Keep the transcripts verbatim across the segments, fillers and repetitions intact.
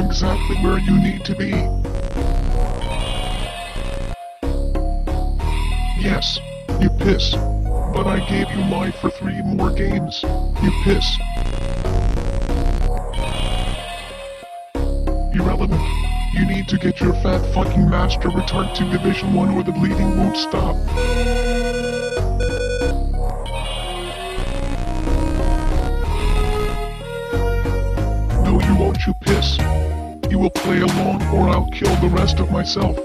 are exactly where you need to be. Yes, you piss. But I gave you life for three more games. You piss. Irrelevant. You need to get your fat fucking master retard to Division One, or the bleeding won't stop. No, you won't, you piss. You will play along, or I'll kill the rest of myself.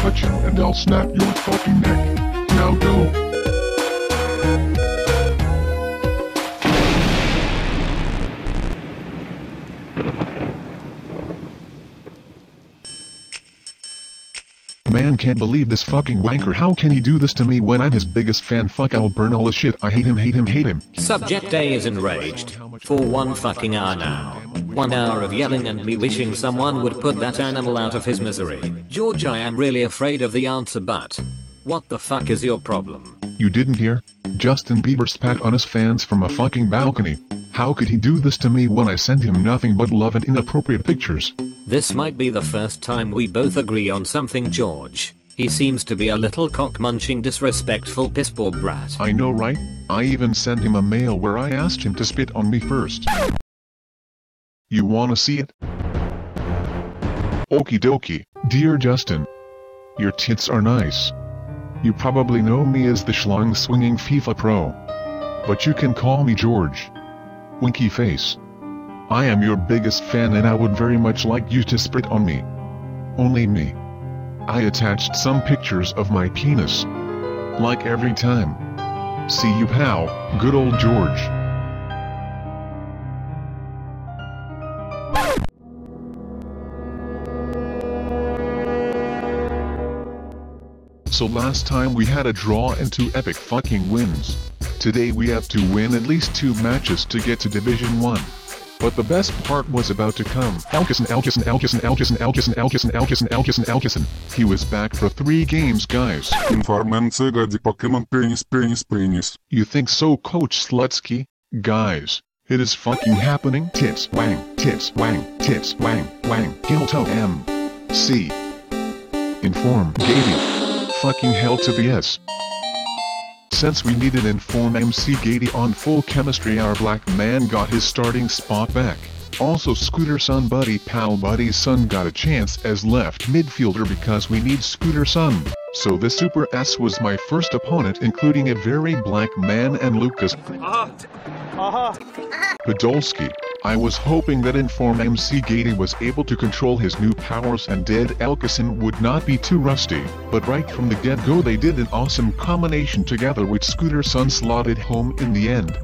Touch him and I'll snap your fucking neck. Now go. Man, can't believe this fucking wanker. How can he do this to me when I'm his biggest fan? Fuck, I'll burn all his shit. I hate him, hate him, hate him. Subject A is enraged. For one fucking hour now. One hour of yelling and me wishing someone would put that animal out of his misery. George, I am really afraid of the answer, but what the fuck is your problem? You didn't hear? Justin Bieber spat on his fans from a fucking balcony. How could he do this to me when I sent him nothing but love and inappropriate pictures? This might be the first time we both agree on something, George. He seems to be a little cock-munching, disrespectful piss-poor brat. I know, right? I even sent him a mail where I asked him to spit on me first. You wanna see it? Okie dokie, dear Justin. Your tits are nice. You probably know me as the schlong-swinging FIFA pro. But you can call me George. Winky face. I am your biggest fan and I would very much like you to spit on me. Only me. I attached some pictures of my penis. Like every time. See you pal, good old George. So last time we had a draw and two epic fucking wins. Today we have to win at least two matches to get to Division one. But the best part was about to come. Elkeson, Elkeson, Elkeson, Elkeson, Elkeson, Elkeson, Elkeson, Elkeson, Elkeson. He was back for three games, guys. M C. Gaydi Pokemon penis, penis, penis. You think so, Coach Slutsky? Guys, it is fucking happening. Tits, wang, tits, wang, tits, wang, wang. Hilton M C. Inform Gaydi. Fucking hell to the yes. Since we needed inform M C. Gaydi on full chemistry, our black man got his starting spot back. Also Scooter Son buddy pal buddy Son got a chance as left midfielder because we need Scooter Son. So the Super S was my first opponent, including a very black man and Lucas Podolski. I was hoping that inform M C. Gaydi was able to control his new powers and dead Elkeson would not be too rusty, but right from the get-go they did an awesome combination together which Scooter Son slotted home in the end.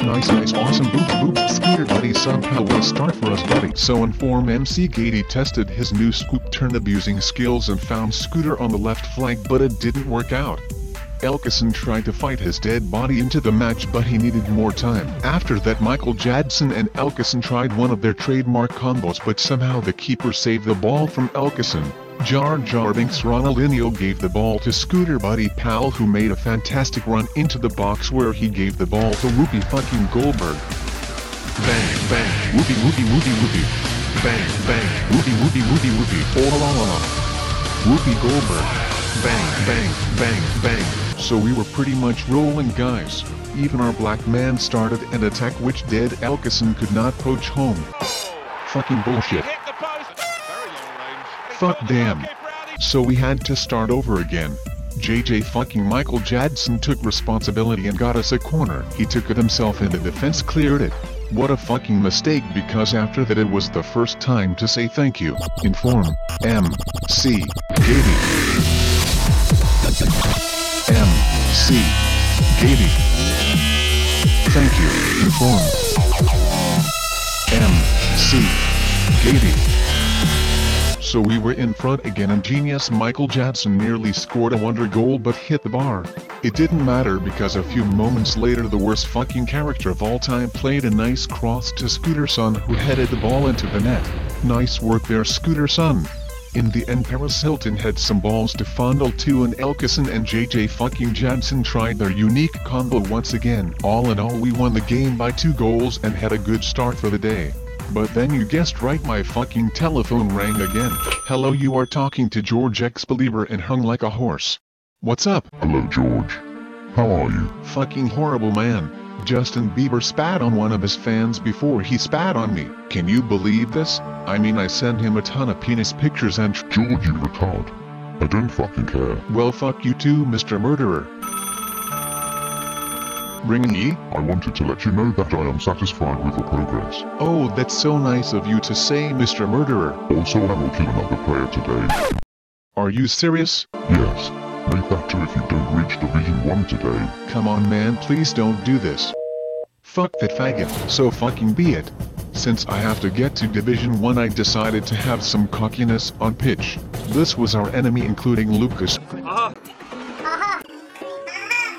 Nice, nice, awesome, boop, boop, Scooter buddy Son, how will start for us buddy? So inform M C. Gaydi tested his new scoop turn abusing skills and found Scooter on the left flank, but it didn't work out. Elkeson tried to fight his dead body into the match, but he needed more time. After that, Michael Jadson and Elkeson tried one of their trademark combos, but somehow the keeper saved the ball from Elkeson. Jar Jar Binks Ronaldinho gave the ball to Scooter buddy pal, who made a fantastic run into the box where he gave the ball to Whoopi fucking Goldberg. Bang bang, Whoopi Whoopi Whoopi Whoopi. Bang bang, Whoopi Whoopi Whoopi Whoopi. Oh la la la. Whoopi Goldberg. Bang bang bang bang. So we were pretty much rolling, guys. Even our black man started an attack which dead Elkeson could not poach home. Fucking bullshit. Fuck damn. So we had to start over again. J J fucking Michael Jadson took responsibility and got us a corner. He took it himself and the defense cleared it. What a fucking mistake, because after that it was the first time to say thank you. Inform M C. Gaydi. M C. Gaydi. Thank you, inform M C. Gaydi. So we were in front again and genius Michael Jadson nearly scored a wonder goal but hit the bar. It didn't matter because a few moments later the worst fucking character of all time played a nice cross to Scooter Son, who headed the ball into the net. Nice work there, Scooter Son. In the end, Paris Hilton had some balls to fondle too, and Elkeson and J J fucking Jadson tried their unique combo once again. All in all, we won the game by two goals and had a good start for the day. But then you guessed right, my fucking telephone rang again. Hello, you are talking to George X-Belieber and hung like a horse. What's up? Hello, George. How are you? Fucking horrible, man. Justin Bieber spat on one of his fans before he spat on me. Can you believe this? I mean, I sent him a ton of penis pictures and— George, you retard. I don't fucking care. Well, fuck you too, Mister Murderer. Ringing ye? I wanted to let you know that I am satisfied with the progress. Oh, that's so nice of you to say, Mister Murderer. Also, I will kill another player today. Are you serious? Yes. Make that two if you don't reach Division one today. Come on, man, please don't do this. Fuck that faggot, so fucking be it. Since I have to get to Division one, I decided to have some cockiness on pitch. This was our enemy, including Lucas uh-huh.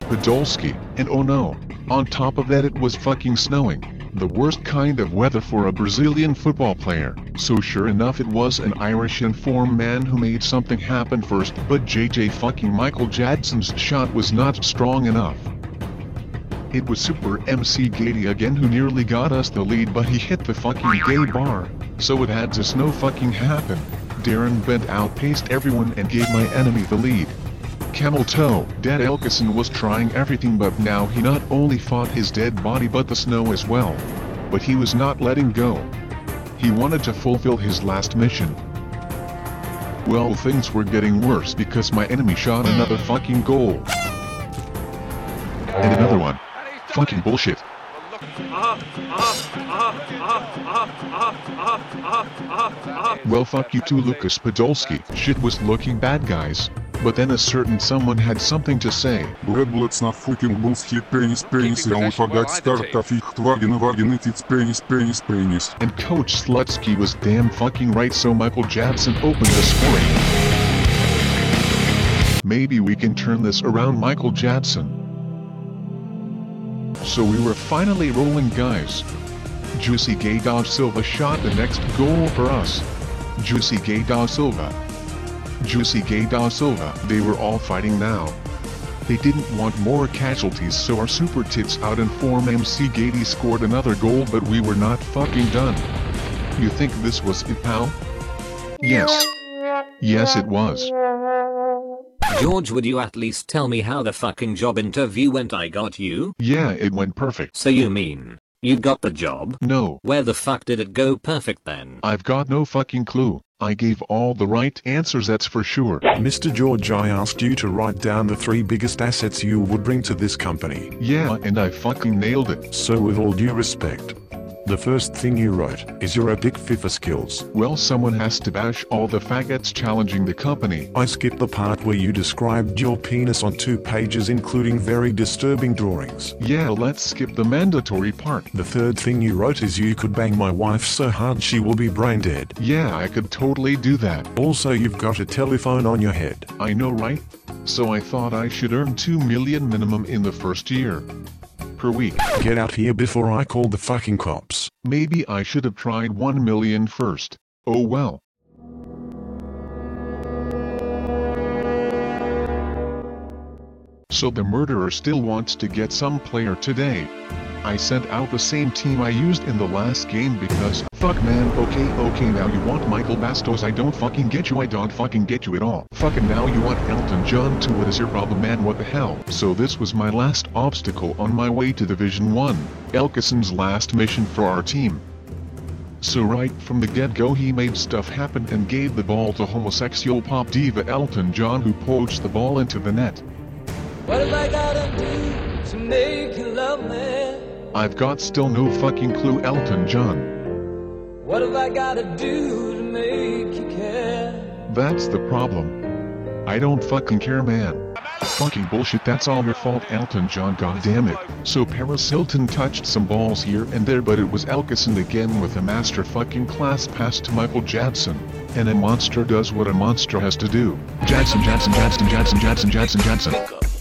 Podolski, and oh no, on top of that it was fucking snowing, the worst kind of weather for a Brazilian football player. So sure enough, it was an Irish informed man who made something happen first, but J J fucking Michael Jadson's shot was not strong enough. It was Super M C Gaydi again who nearly got us the lead, but he hit the fucking gay bar, so it had to snow fucking happen. Darren Bent outpaced everyone and gave my enemy the lead. Camel toe. Dead Elkeson was trying everything, but now he not only fought his dead body but the snow as well. But he was not letting go. He wanted to fulfill his last mission. Well, things were getting worse because my enemy shot another fucking goal. And another one. Fucking bullshit. Well, fuck you too, Lucas Podolski. Shit was looking bad, guys. But then a certain someone had something to say. Let's not fucking bullshit, penis, penis, and forget start of it, vagina, vagina, it's penis, penis, penis. And Coach Slutsky was damn fucking right, so Michael Jadson opened the scoring. Maybe we can turn this around, Michael Jadson. So we were finally rolling, guys. Juicy Gaydi Silva shot the next goal for us. Juicy Gaydi Silva. Juicy Gaydi Silva. They were all fighting now. They didn't want more casualties, so our super tits out in form M C Gaydi scored another goal, but we were not fucking done. You think this was it, pal? Yes. Yes, it was. George, would you at least tell me how the fucking job interview went? I got you? Yeah, it went perfect. So you mean you got the job? No. Where the fuck did it go perfect then? I've got no fucking clue. I gave all the right answers, that's for sure. Mister George, I asked you to write down the three biggest assets you would bring to this company. Yeah, and I fucking nailed it. So with all due respect, the first thing you wrote is your epic FIFA skills. Well, someone has to bash all the faggots challenging the company. I skipped the part where you described your penis on two pages, including very disturbing drawings. Yeah, let's skip the mandatory part. The third thing you wrote is you could bang my wife so hard she will be brain dead. Yeah, I could totally do that. Also, you've got a telephone on your head. I know, right? So I thought I should earn two million minimum in the first year. Per week. Get out here before I call the fucking cops. Maybe I should have tried one million first. Oh well. So the murderer still wants to get some player today. I sent out the same team I used in the last game because fuck, man. Okay, okay, now you want Michael Bastos. I don't fucking get you. I don't fucking get you at all. Fucking now you want Elton John too. What is your problem, man? What the hell? So this was my last obstacle on my way to Division one, Elkeson's last mission for our team. So right from the get-go, he made stuff happen and gave the ball to homosexual pop diva Elton John, who poached the ball into the net. What have I gotta do to make you love me? I've got still no fucking clue, Elton John. What have I gotta do to make you care? That's the problem. I don't fucking care, man. Fucking bullshit, that's all your fault, Elton John, goddammit. So Paris Hilton touched some balls here and there, but it was Elkeson again with a master fucking class pass to Michael Jadson. And a monster does what a monster has to do. Jadson, Jadson, Jadson, Jadson, Jadson, Jadson, Jadson.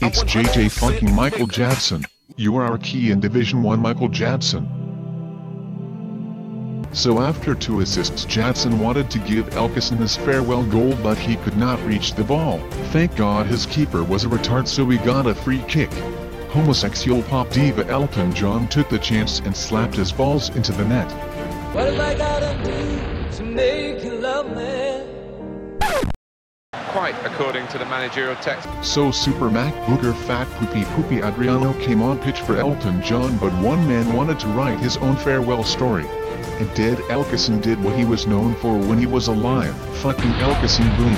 It's J J fucking Michael Jadson. You are our key in Division one, Michael Jadson. So after two assists, Jadson wanted to give Elkeson his farewell goal, but he could not reach the ball. Thank God his keeper was a retard, so he got a free kick. Homosexual pop diva Elton John took the chance and slapped his balls into the net. What have I gotta do to make you love me? Quite according to the managerial text. So Super Mac Booger Fat Poopy Poopy Adriano came on pitch for Elton John, but one man wanted to write his own farewell story. And Dead Elkeson did what he was known for when he was alive. Fucking Elkeson boom.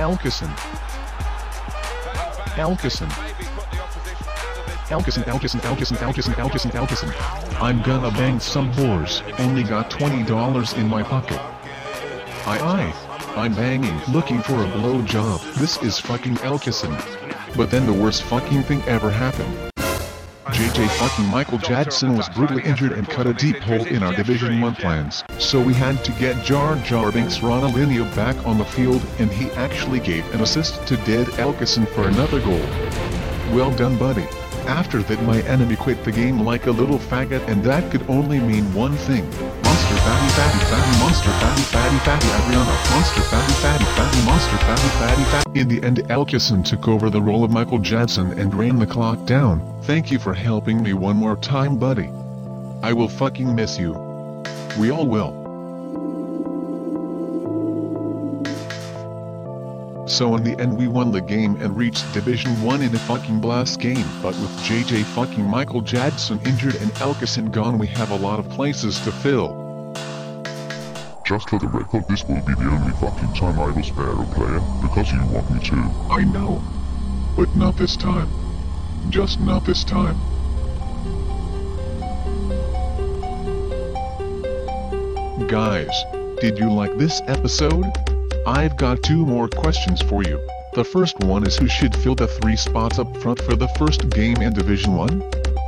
Elkeson. Elkeson. Elkeson, Elkeson, Elkeson, Elkeson, Elkeson, Elkeson. I'm gonna bang some whores. Only got twenty dollars in my pocket. Aye aye. I'm banging, looking for a blowjob. This is fucking Elkeson. But then the worst fucking thing ever happened. J J fucking Michael Jadson was brutally injured and cut a deep hole in our Division one plans, so we had to get Jar Jar Binks Ronaldinho back on the field, and he actually gave an assist to Dead Elkeson for another goal. Well done, buddy. After that, my enemy quit the game like a little faggot, and that could only mean one thing. Monster fatty fatty fatty monster fatty fatty fatty Adriana monster fatty fatty fatty monster fatty fatty fatty. In the end, Elkeson took over the role of Michael Jadson and ran the clock down. Thank you for helping me one more time, buddy. I will fucking miss you. We all will. So in the end, we won the game and reached Division one in a fucking blast game, but with J J fucking Michael Jadson injured and Elkeson gone, we have a lot of places to fill. Just for the record, this will be the only fucking time I will spare a player, because you want me to. I know. But not this time. Just not this time. Guys, did you like this episode? I've got two more questions for you. The first one is, who should fill the three spots up front for the first game in Division one?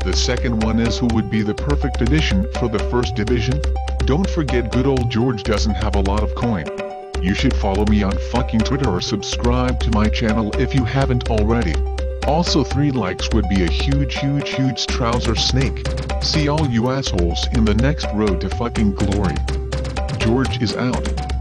The second one is, who would be the perfect addition for the first division? Don't forget, good old George doesn't have a lot of coin. You should follow me on fucking Twitter or subscribe to my channel if you haven't already. Also, three likes would be a huge huge huge trouser snake. See all you assholes in the next road to fucking glory. George is out.